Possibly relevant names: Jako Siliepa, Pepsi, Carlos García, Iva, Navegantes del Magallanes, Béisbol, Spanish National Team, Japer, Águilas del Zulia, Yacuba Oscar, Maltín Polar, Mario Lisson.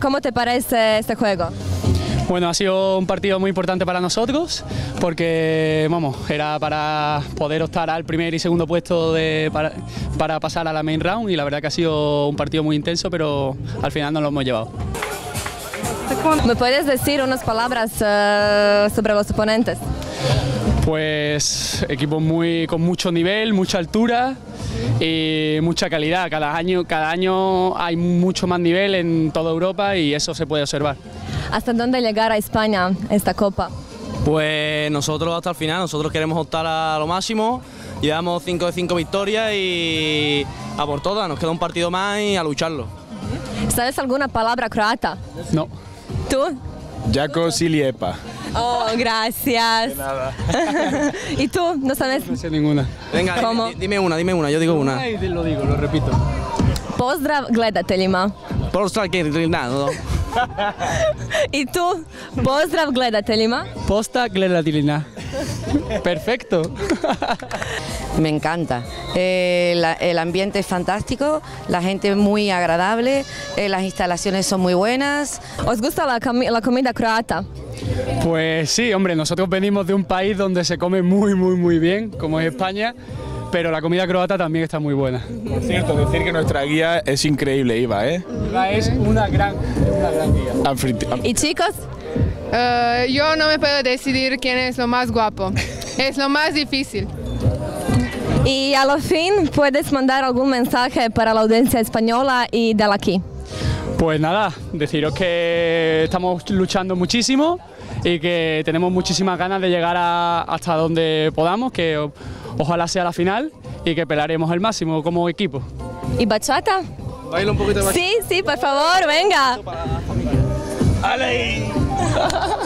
¿Cómo te parece este juego? Bueno, ha sido un partido muy importante para nosotros porque, vamos, era para poder optar al primer y segundo puesto para pasar a la main round, y la verdad que ha sido un partido muy intenso, pero al final nos lo hemos llevado. ¿Me puedes decir unas palabras sobre los oponentes? Pues equipos con mucho nivel, mucha altura y mucha calidad. Cada año hay mucho más nivel en toda Europa y eso se puede observar. ¿Hasta dónde llegará España esta Copa? Pues nosotros hasta el final, nosotros queremos optar a lo máximo. Llevamos 5 de 5 victorias y a por todas, nos queda un partido más y a lucharlo. ¿Sabes alguna palabra croata? No. ¿Tú? Jako Siliepa. Oh, gracias. De nada. ¿Y tú? ¿No sabes? No sé ninguna. Venga, ¿cómo? Dime una, yo digo una. Ay, lo digo, lo repito. Pozdrav gledateljima. Pozdrav gledateljima. ¿Y tú? Pozdrav gledateljima. Posta gledateljima. Perfecto. Me encanta. El ambiente es fantástico, la gente es muy agradable, las instalaciones son muy buenas. ¿Os gusta la comida croata? Pues sí, hombre, nosotros venimos de un país donde se come muy bien, como es España, pero la comida croata también está muy buena. Por cierto, decir que nuestra guía es increíble, Iva, ¿eh? Iva es una gran guía. ¿Y chicos? Yo no me puedo decidir quién es lo más guapo, es lo más difícil. Y a lo fin, ¿puedes mandar algún mensaje para la audiencia española y de aquí? Pues nada, deciros que estamos luchando muchísimo y que tenemos muchísimas ganas de llegar hasta donde podamos, que ojalá sea la final y que pelearemos el máximo como equipo. ¿Y bachata? Baila un poquito de bachata. Sí, por favor, venga. ¡Ale!